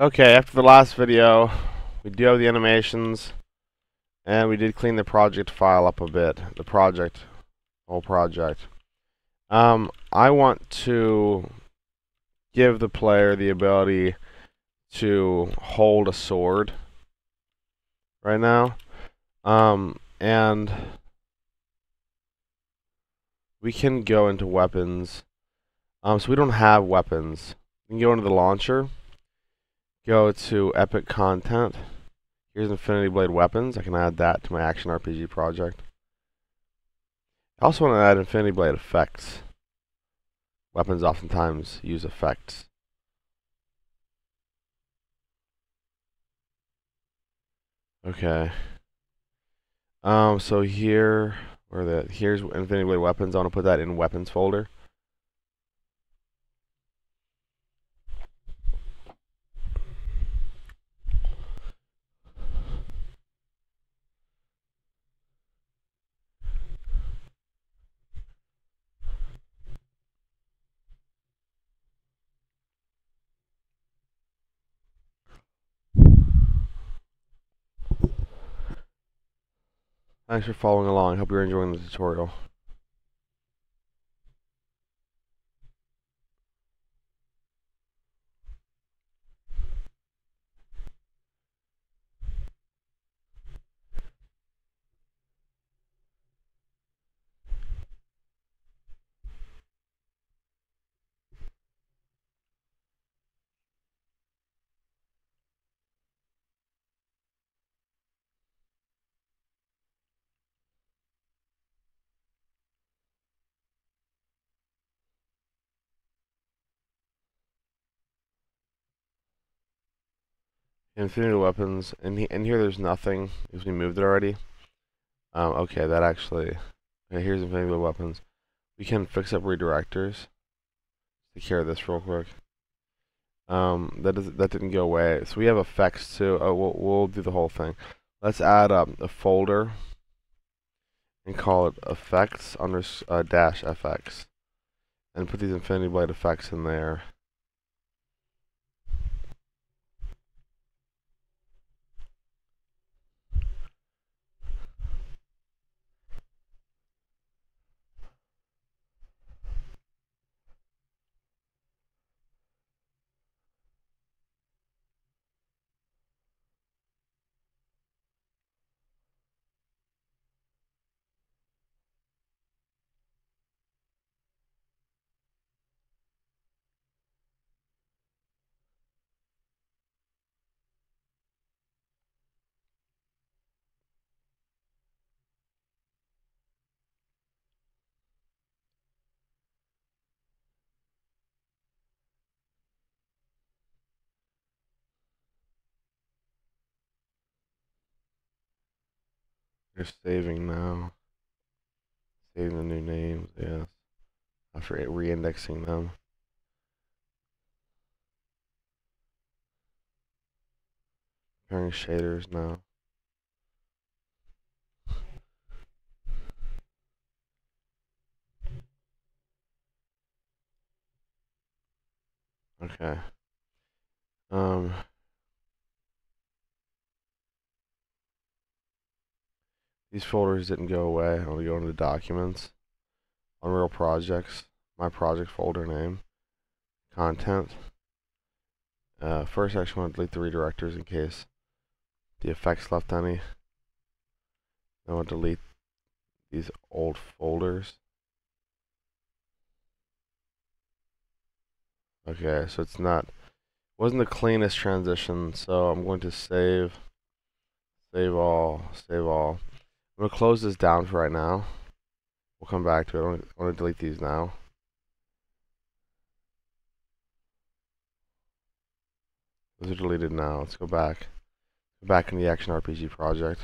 Okay, after the last video, we do have the animations, and we did clean the project file up a bit. The project, whole project. I want to give the player the ability to hold a sword right now, and we can go into weapons. So we don't have weapons. We can go into the launcher, go to Epic Content. Here's Infinity Blade Weapons. I can add that to my Action RPG project. I also want to add Infinity Blade Effects. Weapons oftentimes use effects. Okay. So here, here's Infinity Blade Weapons. I want to put that in Weapons folder. Thanks for following along. Hope you're enjoying the tutorial. Infinity Weapons, and here there's nothing because we moved it already. Okay, that actually. Okay, here's Infinity Weapons. We can fix up redirectors. Take care of this real quick. That didn't go away. So we have effects too. Oh, we'll do the whole thing. Let's add a folder and call it effects under dash FX, and put these Infinity Blade effects in there. You're saving now. Saving the new names, yes. After re-indexing them. Preparing shaders now. Okay. These folders didn't go away. I'm going to go into the documents, Unreal Projects, my project folder name, content. First, I actually want to delete the redirectors in case the effects left any. I want to delete these old folders. Okay, so it's not, wasn't the cleanest transition, so I'm going to save, save all, save all. I'm going to close this down for right now. We'll come back to it. I want to delete these now. Those are deleted now. Let's go back. Go back in the Action RPG project.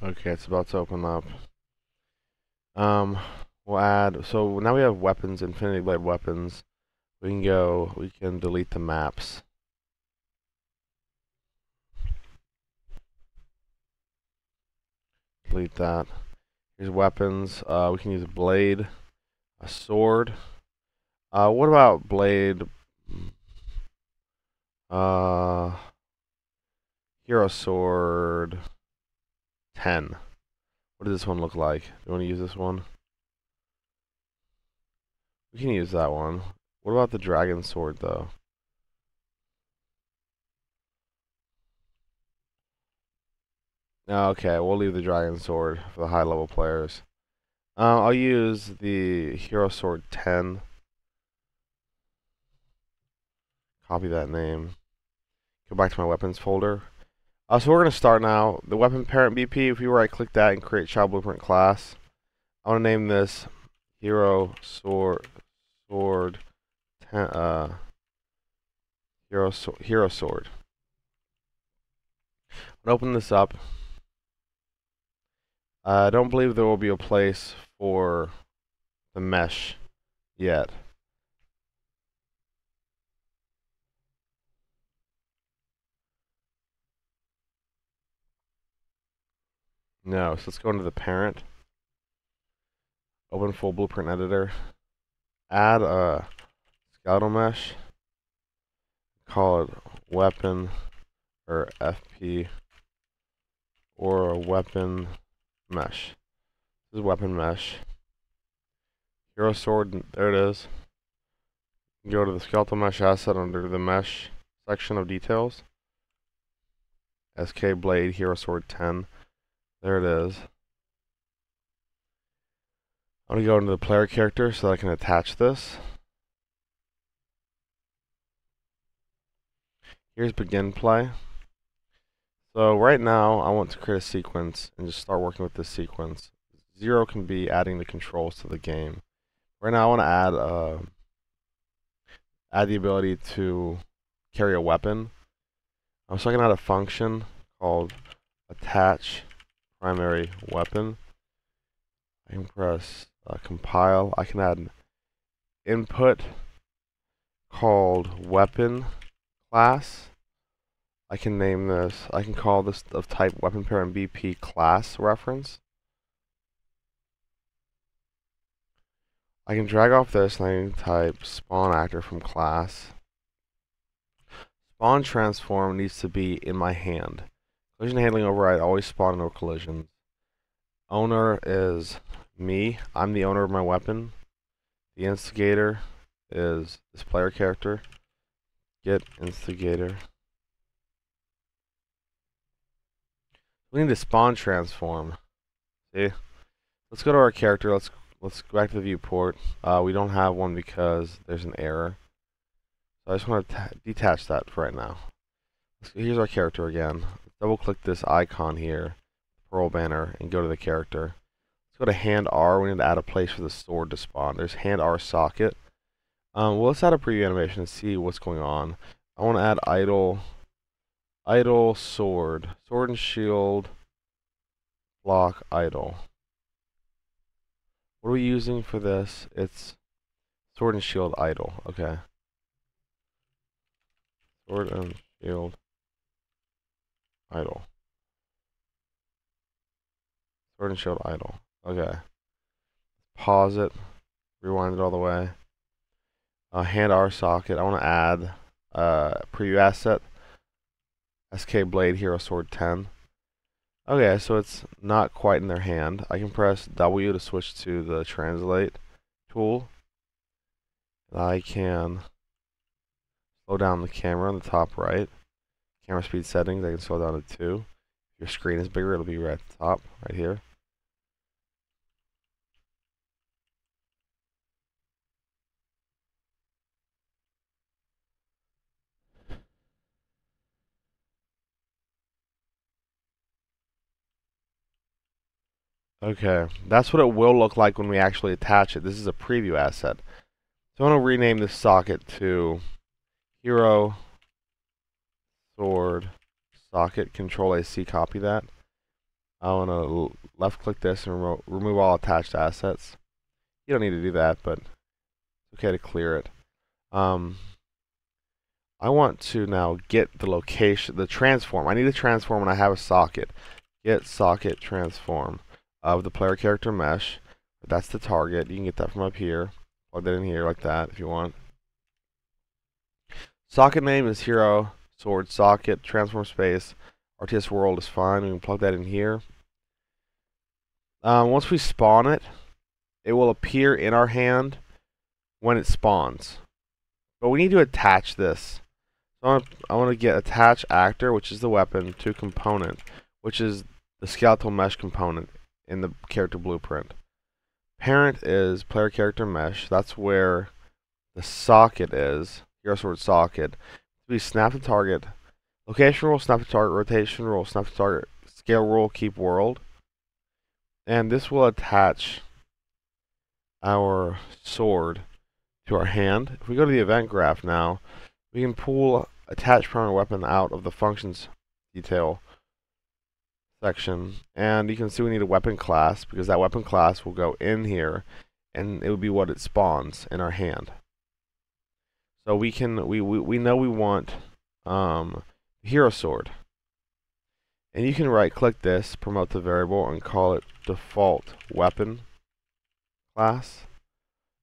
Okay, it's about to open up. We'll add, so now we have weapons, Infinity Blade weapons. We can go, we can delete the maps. Delete that. Here's weapons. We can use a blade, a sword. What about blade? Hero Sword 10. What does this one look like? Do you want to use this one? We can use that one. What about the Dragon Sword though? Okay, we'll leave the Dragon Sword for the high level players. I'll use the Hero Sword 10. Copy that name. Go back to my weapons folder. So we're going to start now. The weapon parent BP, if you right click that and create child blueprint class. I want to name this Hero Sword 10, Hero Sword. I'm going to open this up. I don't believe there will be a place for the mesh yet. No, so let's go into the parent. Open full blueprint editor. Add a skeletal mesh. Call it weapon or FP or a weapon mesh. This is weapon mesh. Hero sword, there it is. Go to the skeletal mesh asset under the mesh section of details. SK blade, hero sword 10. There it is. I'm going to go into the player character so that I can attach this. Here's begin play. So right now I want to create a sequence and just start working with this sequence. 0 can be adding the controls to the game. Right now I want to add the ability to carry a weapon. I'm so I can add a function called attach primary weapon. I can press compile. I can add an input called weapon class. I can name this, I can call this of type weapon parent BP class reference. I can drag off this and I can type spawn actor from class. Spawn transform needs to be in my hand. Collision handling override, always spawn no collisions. Owner is me. I'm the owner of my weapon. The instigator is this player character. Get instigator. We need to spawn transform. See? Let's go to our character. Let's go back to the viewport. We don't have one because there's an error. So I just want to detach that for right now. Here's our character again. Double click this icon here, pearl banner, and go to the character. Let's go to hand R. We need to add a place for the sword to spawn. There's hand R socket. Well, let's add a preview animation and see what's going on. I want to add idle sword. Sword and shield block idle. What are we using for this? It's sword and shield idle. Okay. Sword and shield idle. Sword and shield idle. Okay. Pause it. Rewind it all the way. Hand R socket. I want to add preview asset. SK blade hero sword 10. Okay, so it's not quite in their hand. I can press W to switch to the translate tool. And I can slow down the camera on the top right. Camera speed settings, I can slow down to 2. If your screen is bigger, it'll be right at the top, right here. Okay, that's what it will look like when we actually attach it. This is a preview asset. So I want to rename this socket to Hero Sword socket, Control AC, copy that. I want to left click this and remove all attached assets. You don't need to do that, but it's okay to clear it. I want to now get the location, the transform. I need to transform when I have a socket. Get socket transform of the player character mesh. That's the target. You can get that from up here. Plug that in here like that if you want. Socket name is Hero Sword socket. Transform space. RTS world is fine. We can plug that in here. Once we spawn it, it will appear in our hand when it spawns. But we need to attach this. So I want to get attach actor, which is the weapon, to component, which is the skeletal mesh component in the character blueprint. Parent is player character mesh. That's where the socket is. Hero Sword socket. We snap the target. Location rule, snap the target. Rotation rule, snap the target. Scale rule, keep world. And this will attach our sword to our hand. If we go to the event graph now, we can pull attach primary weapon out of the functions detail section, and you can see we need a weapon class because that weapon class will go in here and it would be what it spawns in our hand. So we can we know we want Hero Sword, and you can right click this, promote the variable, and call it default weapon class.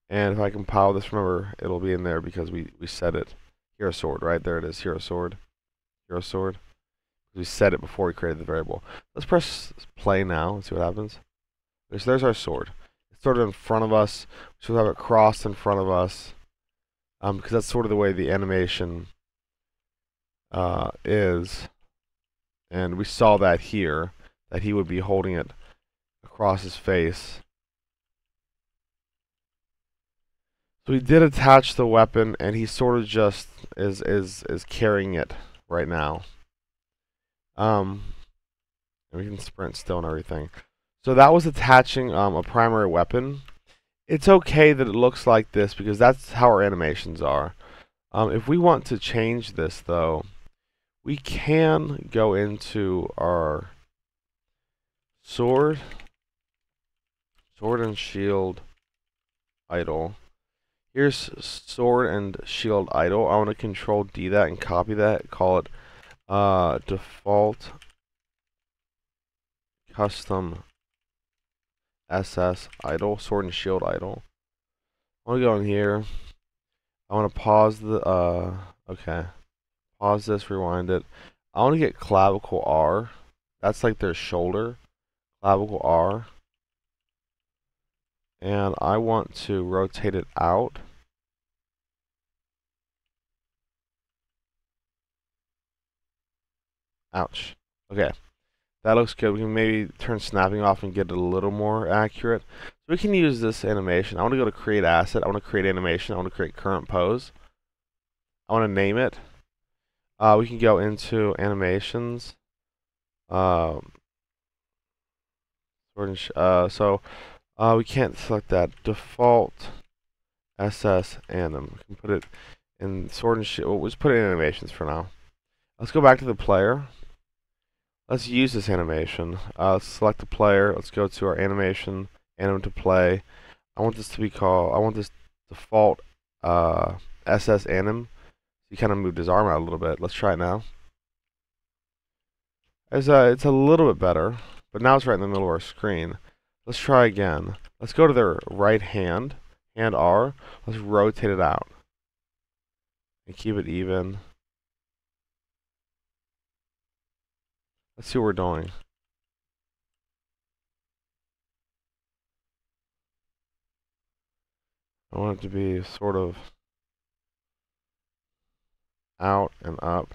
And if I compile this, remember it'll be in there because we set it. Hero Sword, right there it is. Hero Sword, Hero Sword. We set it before we created the variable. Let's press play now and see what happens. So there's our sword. It's sort of in front of us. We should have it crossed in front of us because that's sort of the way the animation is. And we saw that here, that he would be holding it across his face. So we did attach the weapon, and he sort of just is carrying it right now. And we can sprint still and everything. So that was attaching a primary weapon. It's okay that it looks like this because that's how our animations are. If we want to change this though, we can go into our sword and shield idle. Here's sword and shield idle. I want to control D that and copy that, call it default custom SS idle, sword and shield idle. I want to go in here. I want to pause the okay, pause this, rewind it. I want to get clavicle R. That's like their shoulder, clavicle R. And I want to rotate it out. Ouch. Okay. That looks good. We can maybe turn snapping off and get it a little more accurate. So we can use this animation. I want to go to create asset. I want to create animation. I want to create current pose. I want to name it. We can go into animations. We can't select that. Default SS anim. We can put it in sword and shield. We'll just put it in animations for now. Let's go back to the player. Let's use this animation. Let's select the player. Let's go to our animation, anim to play. I want this to be called, I want this default SS anim. He kind of moved his arm out a little bit. Let's try it now. It's a little bit better, but now it's right in the middle of our screen. Let's try again. Let's go to their right hand, hand R. Let's rotate it out and keep it even. Let's see what we're doing. I want it to be sort of out and up.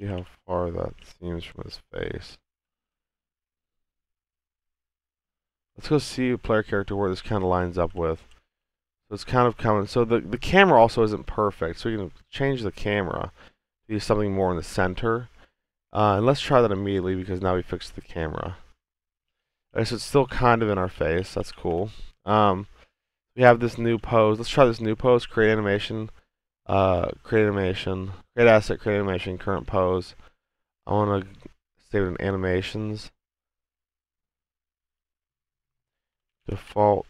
See how far that seems from his face. Let's go see a player character where this kind of lines up with. So it's kind of coming. So the camera also isn't perfect, so you can change the camera. Do something more in the center. And let's try that immediately because now we fixed the camera. Okay, so it's still kind of in our face. That's cool. We have this new pose. Let's try this new pose. Create animation. Create animation. Create asset. Create animation. Current pose. I want to activated in animations. Default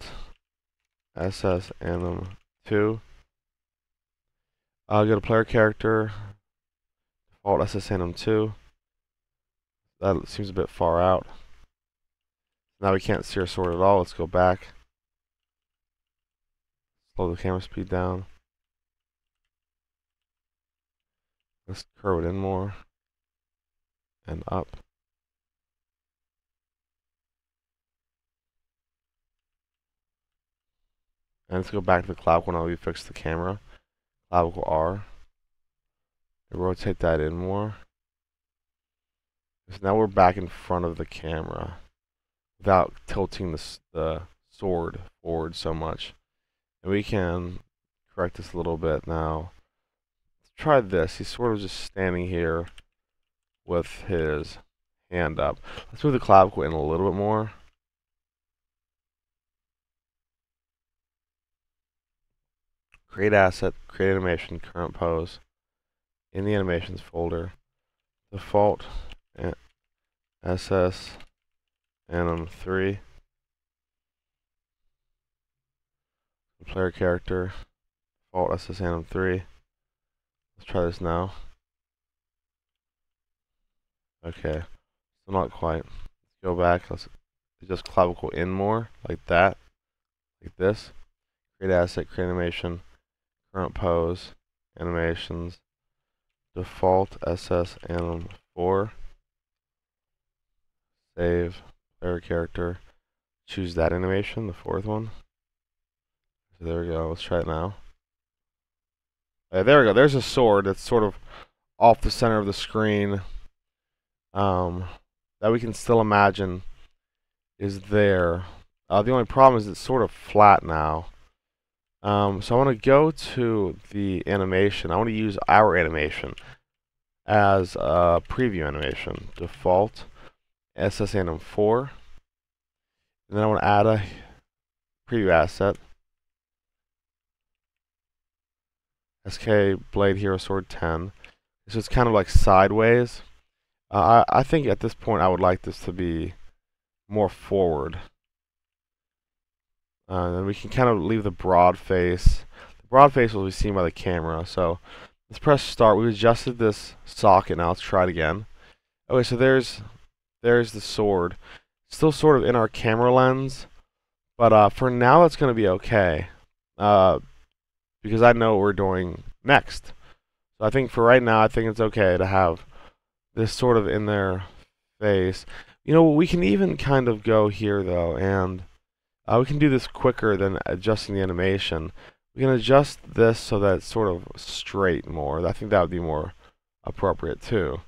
SS anim 2. I'll go to player character. Default SS anim 2. That seems a bit far out. Now we can't see our sword at all. Let's go back. Slow the camera speed down. Let's curve it in more. And up. And let's go back to the clavicle now we fixed the camera. Clavicle R. And rotate that in more. So now we're back in front of the camera without tilting the sword forward so much. And we can correct this a little bit now. Let's try this. He's sort of just standing here with his hand up. Let's move the clavicle in a little bit more. Create asset, create animation, current pose. In the animations folder, default SS anim 3. Player character, default SS anim 3. Let's try this now. Okay, so not quite. Let's go back. Let's just clavicle in more, like that, like this. Create asset, create animation, current pose, animations, default SS anim 4. Save, player character, choose that animation, the fourth one. So there we go, let's try it now. Right, there we go, there's a sword that's sort of off the center of the screen that we can still imagine is there. The only problem is it's sort of flat now. So I want to go to the animation. I want to use our animation as a preview animation. Default SS anim 4. And then I want to add a preview asset. SK blade Hero Sword 10. So it's kind of like sideways. I think at this point I would like this to be more forward. Then we can kind of leave the broad face. The broad face will be seen by the camera. So let's press start. We've adjusted this socket now. Let's try it again. Okay, so there's the sword. Still sort of in our camera lens. But for now that's going to be okay. Because I know what we're doing next. So I think for right now, I think it's okay to have this sort of in their face. You know, we can even kind of go here though, and we can do this quicker than adjusting the animation. We can adjust this so that it's sort of straight more. I think that would be more appropriate too.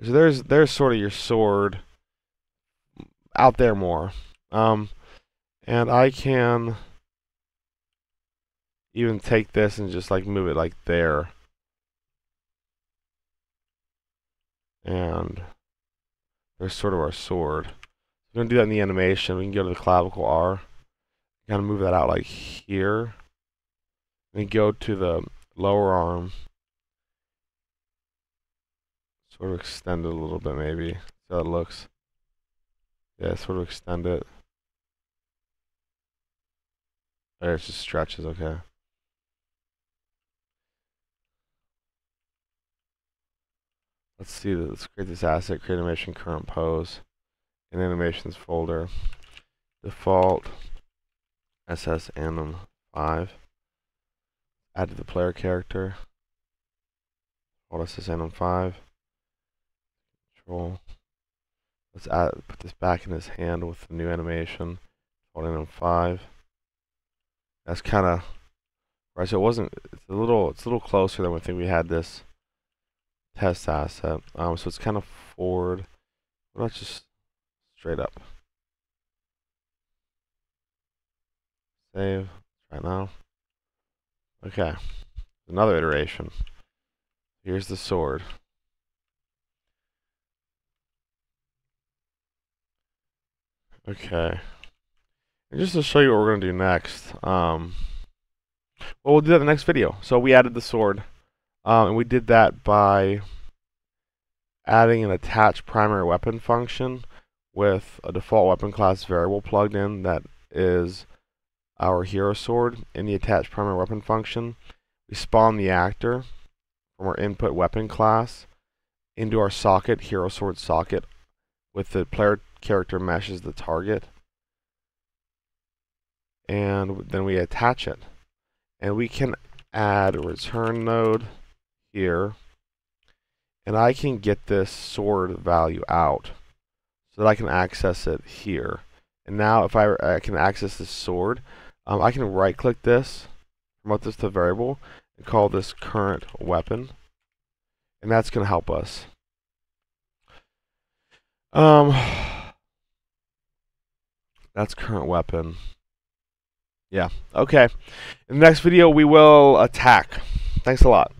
So there's sort of your sword out there more. And I can even take this and just like move it like there, and there's sort of our sword. We're gonna do that in the animation. We can go to the clavicle R, kind of move that out like here, and go to the lower arm, sort of extend it a little bit maybe. See how it looks. Yeah, sort of extend it. There, it just stretches. Okay. Let's see, let's create this asset, create animation, current pose, in animations folder, default, SS anim 5, add to the player character, default SS anim 5, control, let's add, put this back in his hand with the new animation, default anim 5, that's kind of, right, so it wasn't, it's a little closer than we think we had this test asset. So it's kind of forward. Well, that's just straight up. Save right now. Okay, another iteration. Here's the sword. Okay, and just to show you what we're gonna do next. Well, we'll do that in the next video. So we added the sword. And we did that by adding an attach primary weapon function with a default weapon class variable plugged in that is our hero sword. In the attach primary weapon function, we spawn the actor from our input weapon class into our socket, hero sword socket, with the player character mesh as the target, and then we attach it. And we can add a return node here, and I can get this sword value out so that I can access it here. And now if I can access this sword, I can right click this, promote this to variable, and call this current weapon, and that's going to help us. That's current weapon. Yeah, okay. In the next video we will attack. Thanks a lot.